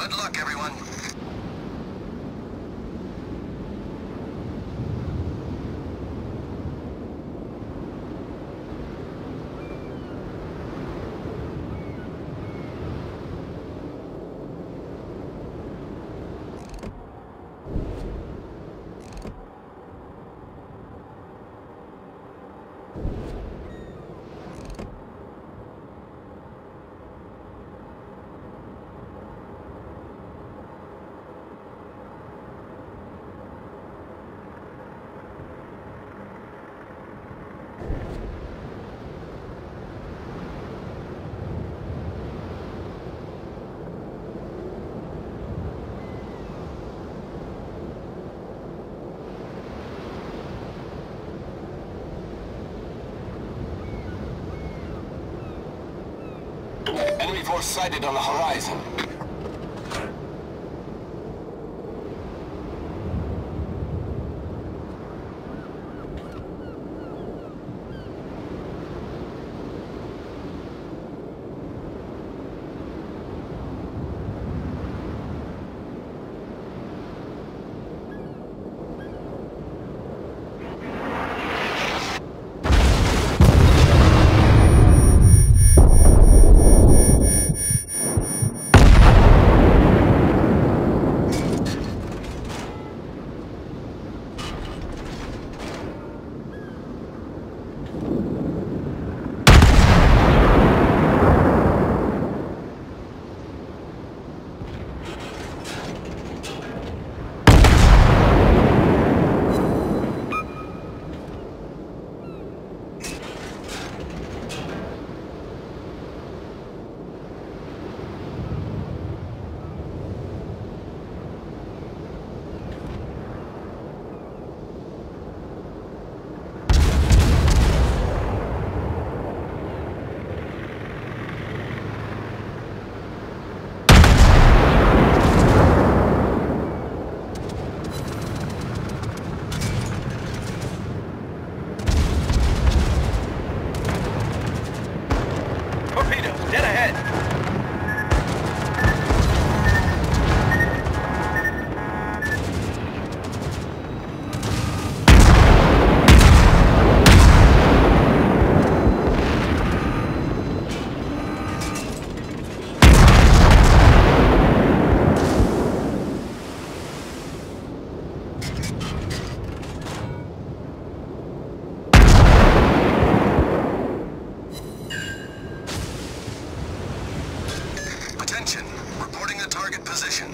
Good luck, everyone. Enemy force sighted on the horizon. Reporting the target position.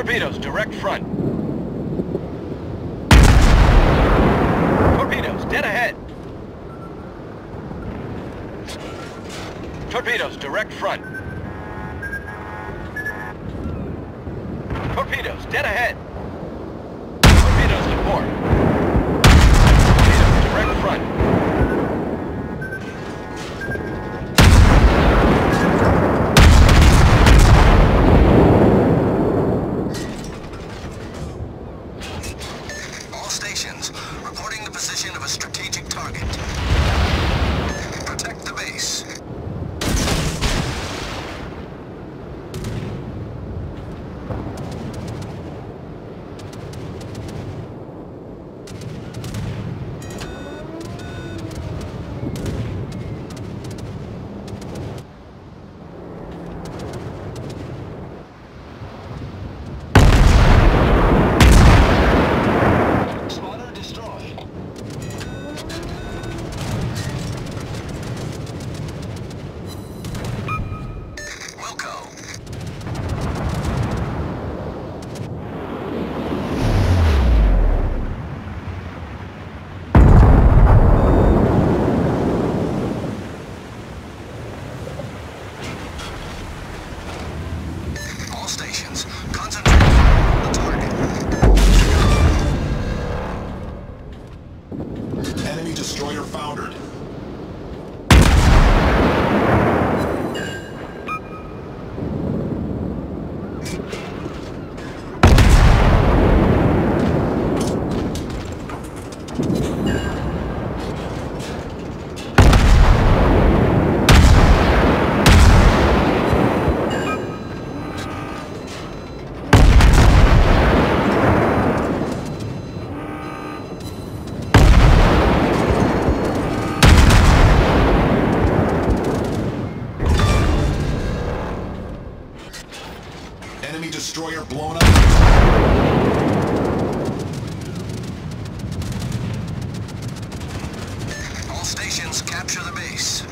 Torpedoes, direct front. Torpedoes, dead ahead. Torpedoes, direct front. Torpedoes, dead ahead. Torpedoes to port. Torpedoes, direct front. Reporting the position. location of a strategic target. Protect the base. Destroyer blown up. All stations, capture the base.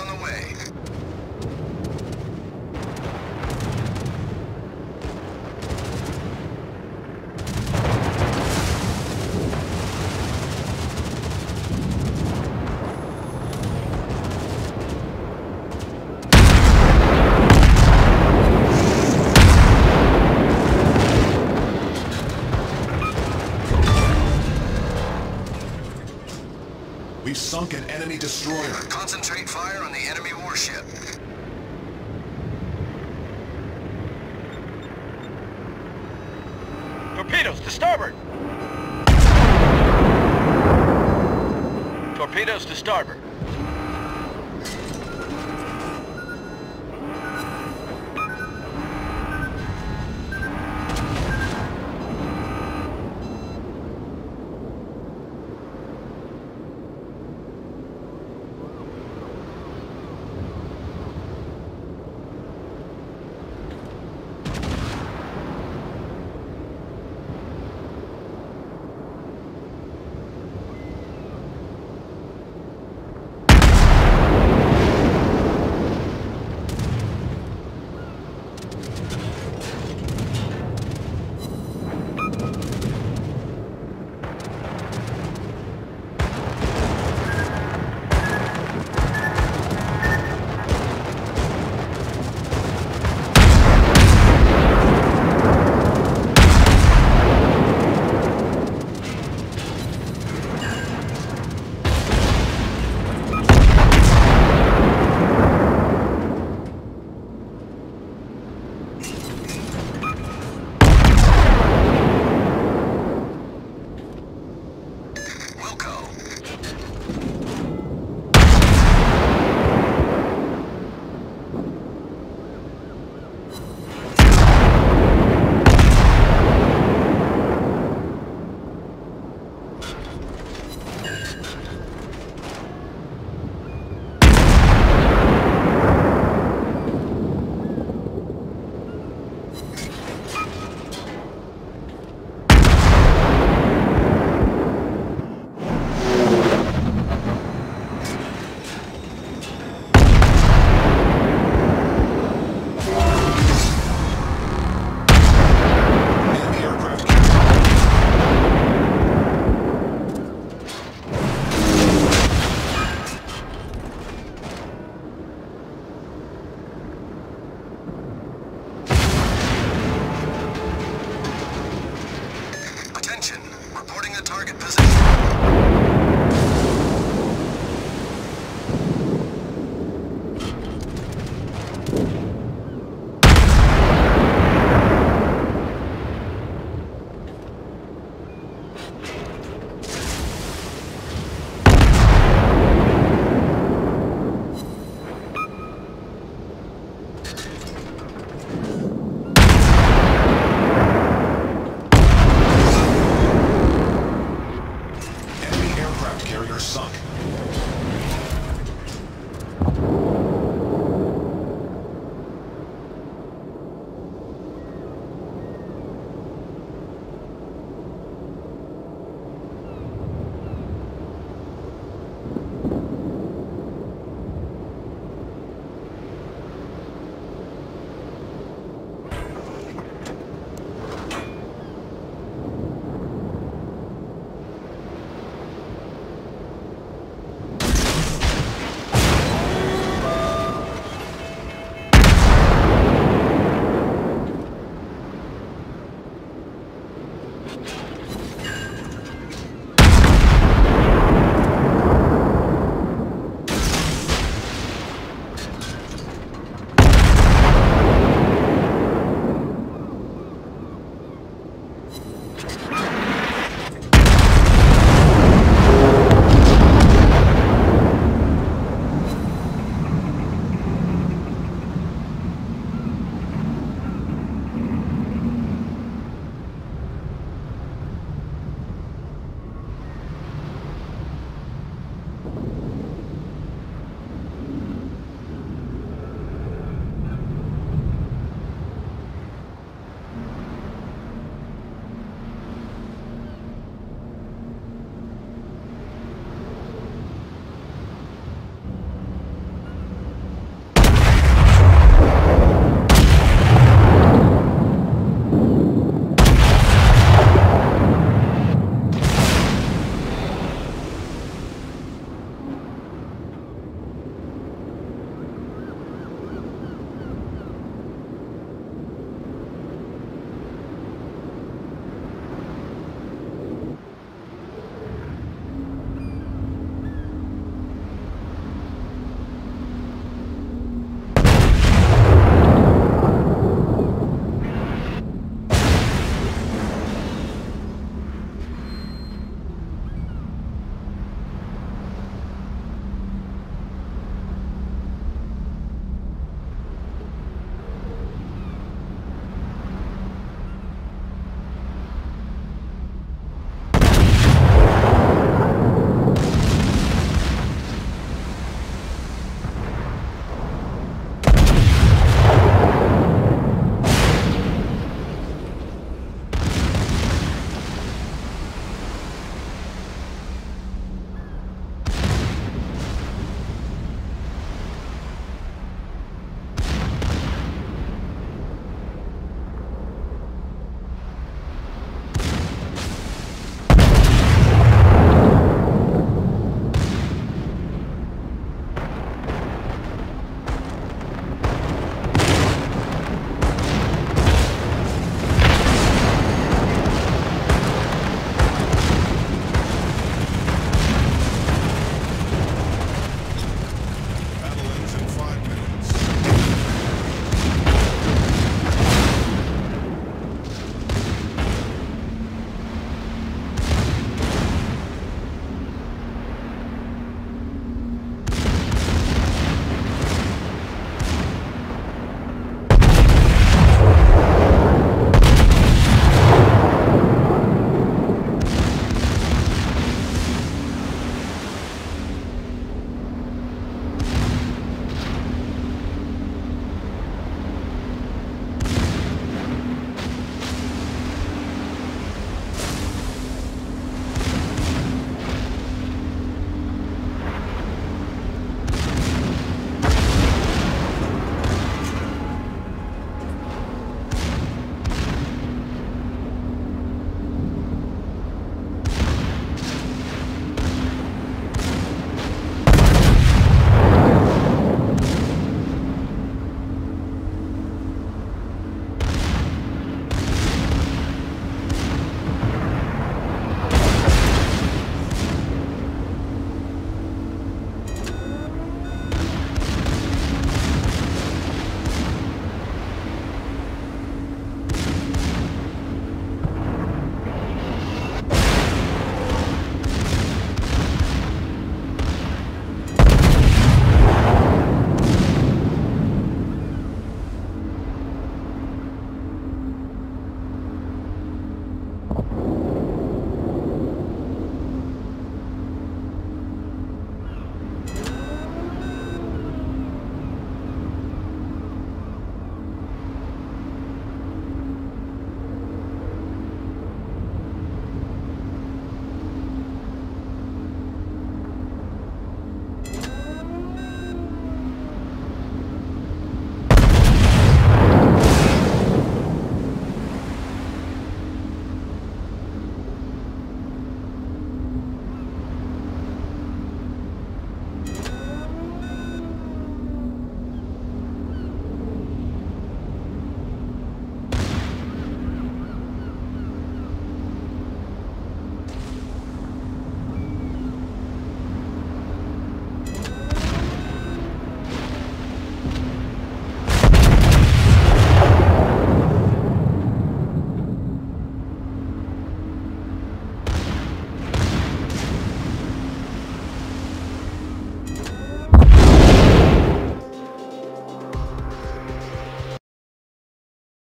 On the way. We've sunk an enemy destroyer. Concentrate fire on the enemy warship. Torpedoes to starboard! Torpedoes to starboard.